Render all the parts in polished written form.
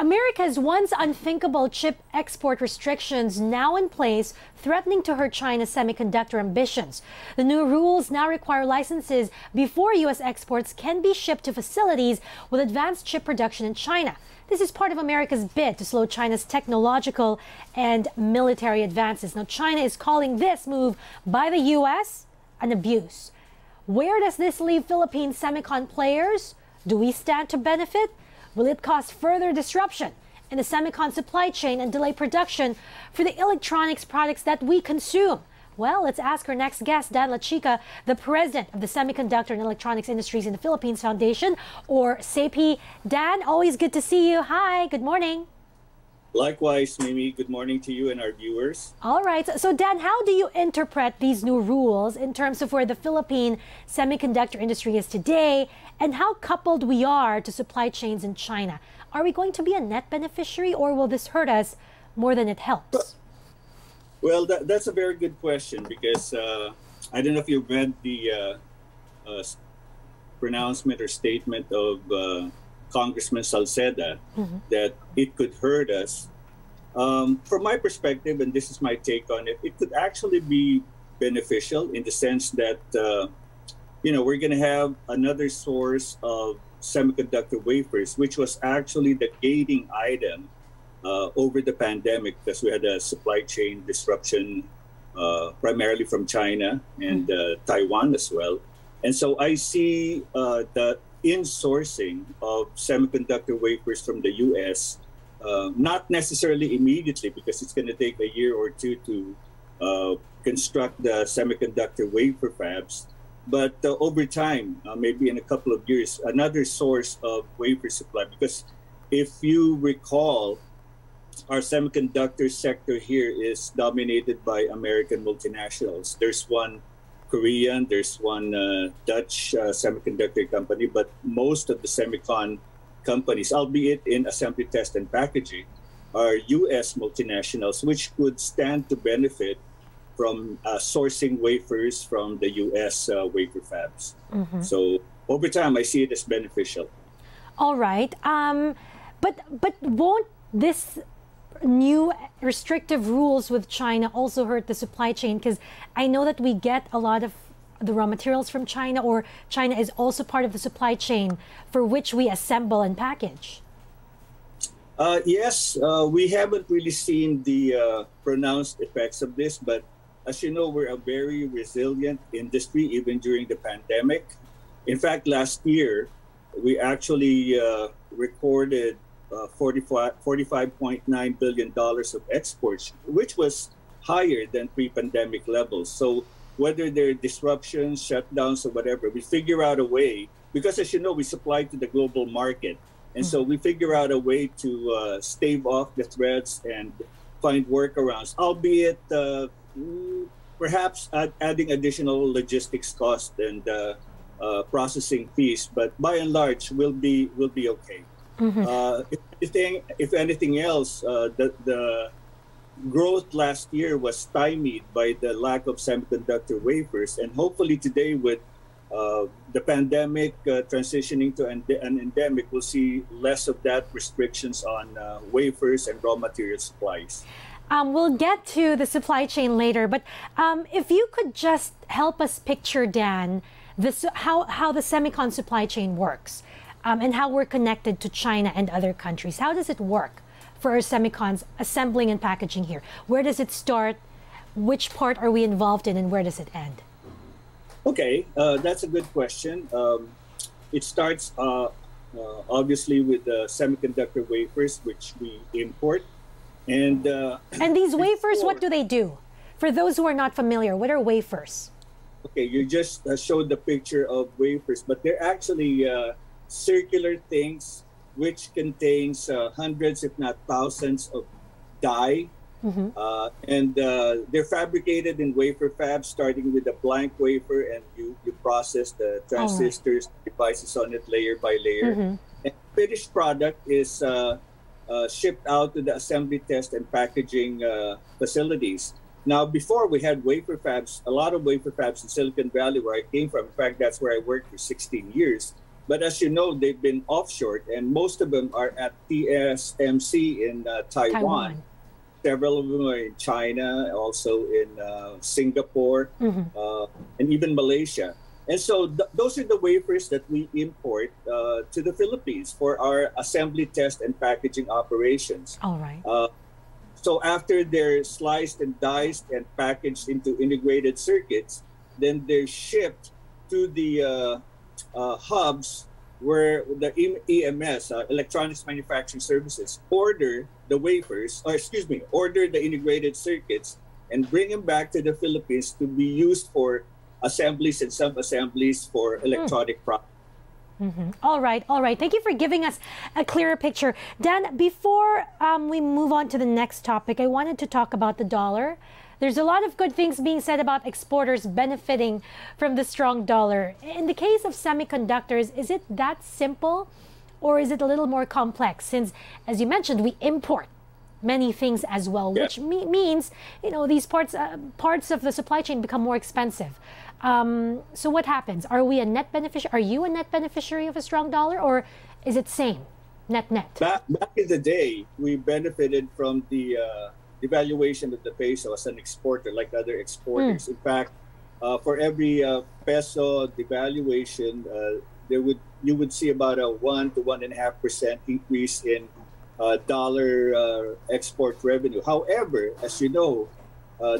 America's once unthinkable chip export restrictions now in place, threatening to hurt China's semiconductor ambitions. The new rules now require licenses before U.S. exports can be shipped to facilities with advanced chip production in China. This is part of America's bid to slow China's technological and military advances. Now, China is calling this move by the U.S. an abuse. Where does this leave Philippine semicon players? Do we stand to benefit? Will it cause further disruption in the semicon supply chain and delay production for the electronics products that we consume? Well, let's ask our next guest, Dan LaChica, the president of the Semiconductor and Electronics Industries in the Philippines Foundation, or SEPI. Dan, always good to see you. Hi, good morning. Likewise, Mimi. Good morning to you and our viewers. All right. So, Dan, how do you interpret these new rules in terms of where the Philippine semiconductor industry is today and how coupled we are to supply chains in China? Are we going to be a net beneficiary, or will this hurt us more than it helps? Well, that's a very good question, because I don't know if you read the pronouncement or statement of Congressman Salceda, that it could hurt us. From my perspective, and this is my take on it, it could actually be beneficial in the sense that, you know, we're going to have another source of semiconductor wafers, which was actually the gating item over the pandemic, because we had a supply chain disruption primarily from China and Taiwan as well. And so I see that insourcing of semiconductor wafers from the U.S., not necessarily immediately, because it's going to take a year or two to construct the semiconductor wafer fabs, but over time, maybe in a couple of years, another source of wafer supply. Because if you recall, our semiconductor sector here is dominated by American multinationals. There's one Korean, there's one Dutch semiconductor company, but most of the semicon companies, albeit in assembly, test, and packaging, are U.S. multinationals, which would stand to benefit from sourcing wafers from the U.S. wafer fabs. So over time, I see it as beneficial. All right. But won't this new restrictive rules with China also hurt the supply chain? Because I know that we get a lot of the raw materials from China, or China is also part of the supply chain for which we assemble and package. Yes, we haven't really seen the pronounced effects of this, but as you know, we're a very resilient industry, even during the pandemic. In fact, last year, we actually recorded $45.9 billion of exports, which was higher than pre-pandemic levels. So whether there are disruptions, shutdowns, or whatever, we figure out a way, because as you know, we supply to the global market. And so we figure out a way to stave off the threats and find workarounds, albeit perhaps adding additional logistics costs and processing fees. But by and large, we'll be okay. If anything else, the growth last year was stymied by the lack of semiconductor wafers. And hopefully today, with the pandemic transitioning to an endemic, we'll see less of that, restrictions on wafers and raw material supplies. We'll get to the supply chain later, but if you could just help us picture, Dan, this, how the semicon supply chain works. And how we're connected to China and other countries. How does it work for our semicons assembling and packaging here? Where does it start? Which part are we involved in, and where does it end? Okay, that's a good question. It starts obviously with the semiconductor wafers, which we import. And these wafers, what do they do? For those who are not familiar, what are wafers? Okay, you just showed the picture of wafers, but they're actually circular things which contains hundreds, if not thousands, of dye. And they're fabricated in wafer fabs, starting with a blank wafer, and you process the transistors, devices on it layer by layer. And finished product is shipped out to the assembly, test, and packaging facilities. Now, before, we had wafer fabs, a lot of wafer fabs in Silicon Valley, where I came from. In fact, that's where I worked for 16 years. But as you know, they've been offshored, and most of them are at TSMC in Taiwan. Several of them are in China, also in Singapore, and even Malaysia. And so those are the wafers that we import to the Philippines for our assembly, test, and packaging operations. All right. So after they're sliced and diced and packaged into integrated circuits, then they're shipped to the hubs where the EMS, Electronics Manufacturing Services, order the wafers, or excuse me, order the integrated circuits and bring them back to the Philippines to be used for assemblies and sub-assemblies for electronic products. All right, all right. Thank you for giving us a clearer picture. Dan, before we move on to the next topic, I wanted to talk about the dollar. There's a lot of good things being said about exporters benefiting from the strong dollar. In the case of semiconductors, is it that simple, or is it a little more complex? Since, as you mentioned, we import many things as well, which means, you know, these parts of the supply chain become more expensive. So what happens? Are we a net beneficiary? Are you a net beneficiary of a strong dollar, or is it same, net-net? Back in the day, we benefited from the devaluation of the peso as an exporter, like other exporters. In fact, for every peso devaluation, you would see about a 1 to 1.5% increase in dollar export revenue. However, as you know,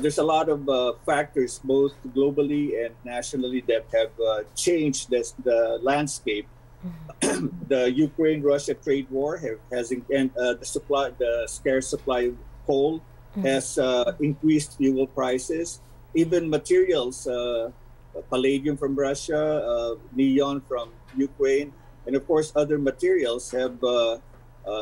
there's a lot of factors both globally and nationally that have changed the landscape. The Ukraine-Russia trade war the scarce supply of coal has increased fuel prices. Even materials, palladium from Russia, neon from Ukraine, and of course other materials have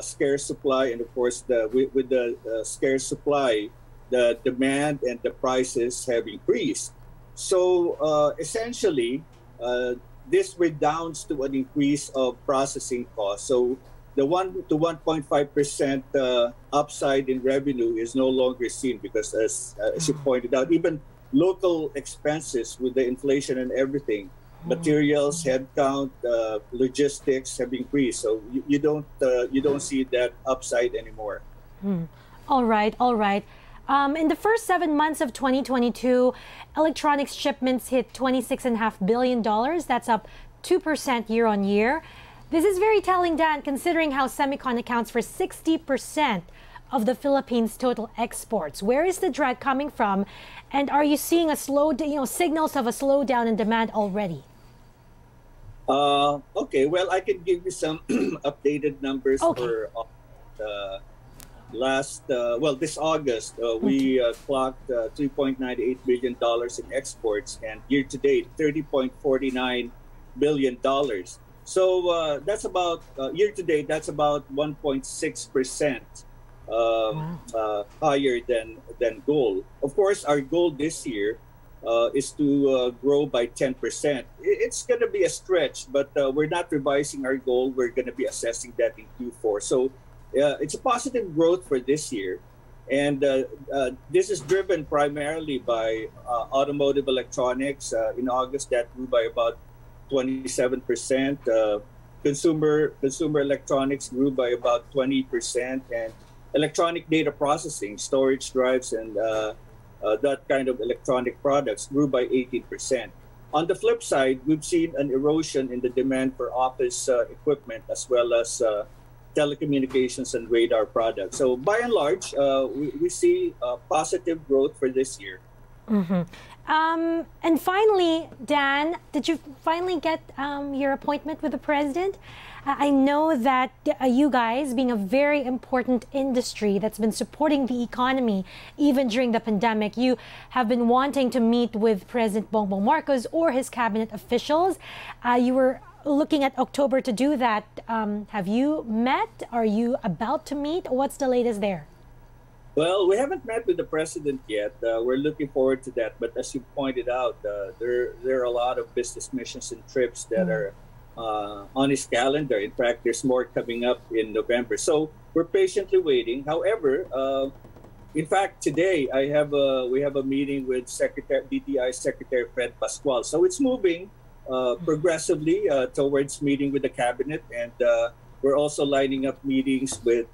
scarce supply. And of course, with the scarce supply, the demand and the prices have increased. So essentially, this redounds to an increase of processing costs. So the 1 to 1.5% upside in revenue is no longer seen because, as you pointed out, even local expenses with the inflation and everything, materials, headcount, logistics have increased. So you don't see that upside anymore. All right, all right. In the first 7 months of 2022, electronics shipments hit $26.5 billion. That's up 2% year on year. This is very telling, Dan, considering how semicon accounts for 60% of the Philippines' total exports. Where is the drag coming from, and are you seeing a signals of a slowdown in demand already? Okay, well, I can give you some updated numbers for this August. We clocked $3.98 billion in exports, and year to date, $30.49 billion. So that's about, year-to-date, that's about 1.6% higher than goal. Of course, our goal this year is to grow by 10%. It's going to be a stretch, but we're not revising our goal. We're going to be assessing that in Q4. So it's a positive growth for this year. And this is driven primarily by automotive electronics. In August, that grew by about 27%. Consumer electronics grew by about 20%, and electronic data processing, storage drives, and that kind of electronic products grew by 18%. On the flip side, we've seen an erosion in the demand for office equipment as well as telecommunications and radar products. So by and large, we see positive growth for this year. And finally, Dan, did you finally get your appointment with the president? I know that you guys, being a very important industry that's been supporting the economy even during the pandemic, you have been wanting to meet with President Bongbong Marcos or his cabinet officials. You were looking at October to do that. Have you met? Are you about to meet? What's the latest there? Well, we haven't met with the president yet. We're looking forward to that. But as you pointed out, there are a lot of business missions and trips that are on his calendar. In fact, there's more coming up in November. So we're patiently waiting. However, in fact, today we have a meeting with DTI Secretary Fred Pascual. So it's moving progressively towards meeting with the cabinet, and we're also lining up meetings with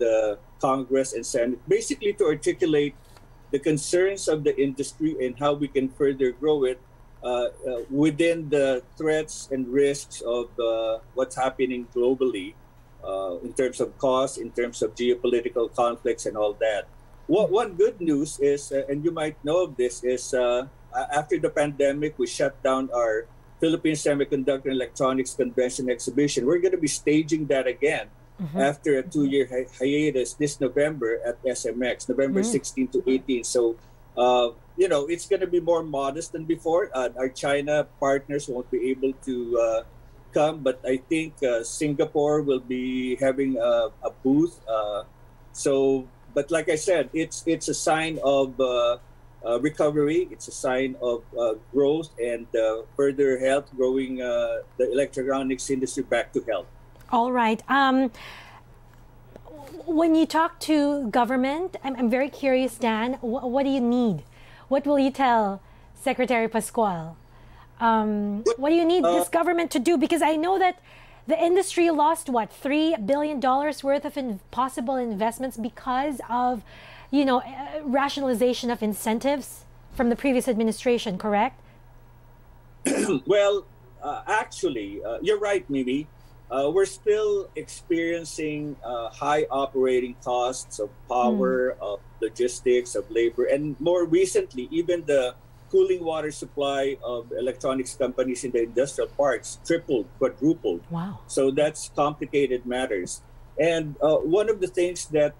Congress and Senate, basically to articulate the concerns of the industry and how we can further grow it within the threats and risks of what's happening globally in terms of cost, in terms of geopolitical conflicts and all that. What one good news is, and you might know of this, is after the pandemic, we shut down our Philippine Semiconductor and Electronics Convention Exhibition. We're going to be staging that again after a two-year hiatus this November at SMX, November 16 to 18. So, you know, it's going to be more modest than before. Our China partners won't be able to come, but I think Singapore will be having a booth. So, but like I said, it's a sign of recovery. It's a sign of growth and further health, growing the electronics industry back to health. All right. When you talk to government, I'm very curious, Dan, what do you need? What will you tell Secretary Pascual? What do you need this government to do? Because I know that the industry lost, what, $3 billion worth of possible investments because of, you know, rationalization of incentives from the previous administration, correct? Well, actually, you're right, Mimi. We're still experiencing high operating costs of power, of logistics, of labor, and more recently, even the cooling water supply of electronics companies in the industrial parks tripled, quadrupled. Wow. So that's complicated matters. And one of the things that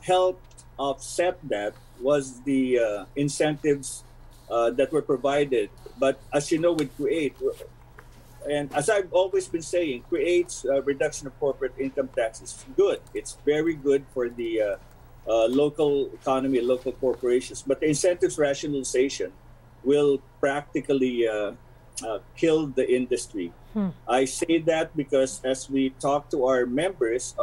helped offset that was the incentives that were provided. But as you know, with CREATE, and as I've always been saying, CREATE's reduction of corporate income tax is good. It's very good for the local economy, local corporations. But the incentives rationalization will practically kill the industry. I say that because as we talk to our members,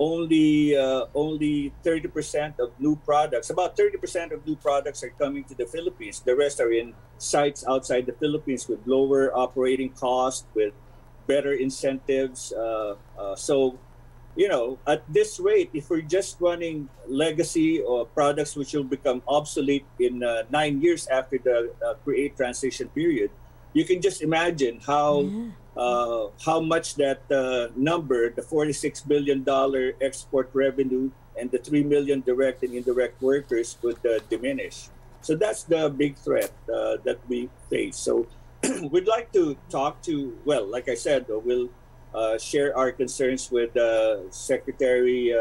only 30% of new products, about 30% of new products are coming to the Philippines. The rest are in sites outside the Philippines with lower operating costs, with better incentives. So, you know, at this rate, if we're just running legacy or products which will become obsolete in 9 years after the CREATE transition period, you can just imagine how much that number, the $46 billion export revenue and the 3 million direct and indirect workers, would diminish. So that's the big threat that we face. So we'd like to talk to, well, like I said, we'll share our concerns with Secretary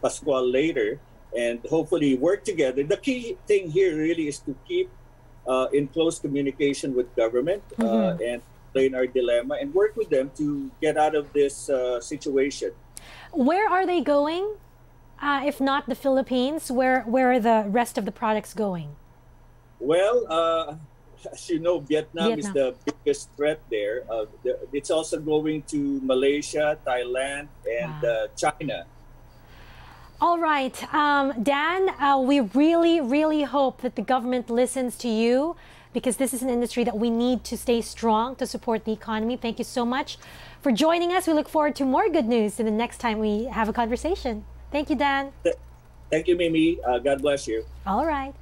Pascual later and hopefully work together. The key thing here really is to keep in close communication with government and explain our dilemma and work with them to get out of this situation. Where are they going? If not the Philippines, where are the rest of the products going? Well, as you know, Vietnam is the biggest threat there. It's also going to Malaysia, Thailand, and China. All right. Dan, we really, really hope that the government listens to you, because this is an industry that we need to stay strong to support the economy. Thank you so much for joining us. We look forward to more good news the next time we have a conversation. Thank you, Dan. Thank you, Mimi. God bless you. All right.